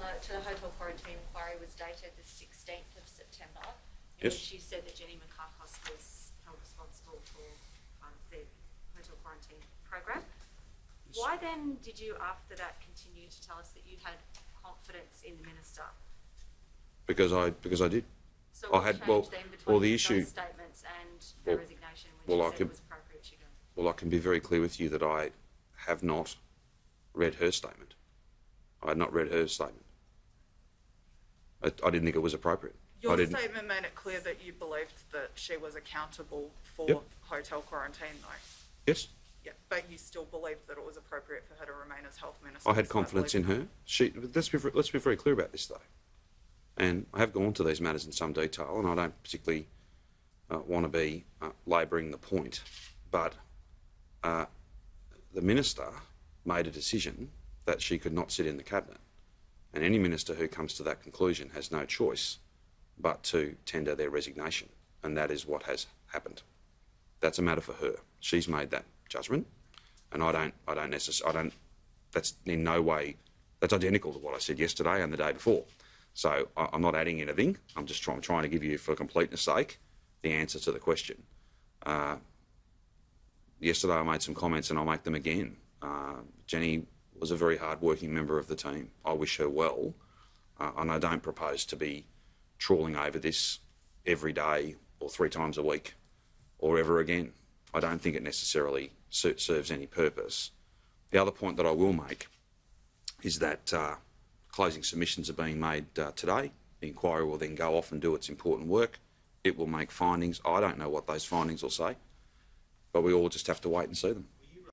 to the Hope Authority inquiry was dated the 16th of September. Yes. She said that Jenny Mikakos was held responsible for the hotel quarantine program. Yes. Why then did you, after that, continue to tell us that you had confidence in the minister? Because I did. So I had the issue statements and the resignation when you said it was appropriate. Well, I can be very clear with you that I have not read her statement. I had not read her statement. I didn't think it was appropriate. Your statement made it clear that you believed that she was accountable for hotel quarantine, though. Yes. Yeah, but you still believed that it was appropriate for her to remain as health minister. I had confidence in her. Let's be very clear about this, though. And I have gone to these matters in some detail, and I don't particularly want to be labouring the point, but the minister made a decision that she could not sit in the cabinet, and any minister who comes to that conclusion has no choice but to tender their resignation, and that is what has happened. That's a matter for her. She's made that judgment, and I don't. That's in no way. That's identical to what I said yesterday and the day before. So I'm not adding anything. I'm just trying to give you, for completeness sake, the answer to the question. Yesterday I made some comments, and I'll make them again. Jenny was a very hard-working member of the team. I wish her well, and I don't propose to be trawling over this every day or 3 times a week or ever again. I don't think it necessarily serves any purpose. The other point that I will make is that closing submissions are being made today. The inquiry will then go off and do its important work. It will make findings. I don't know what those findings will say, but we all just have to wait and see them.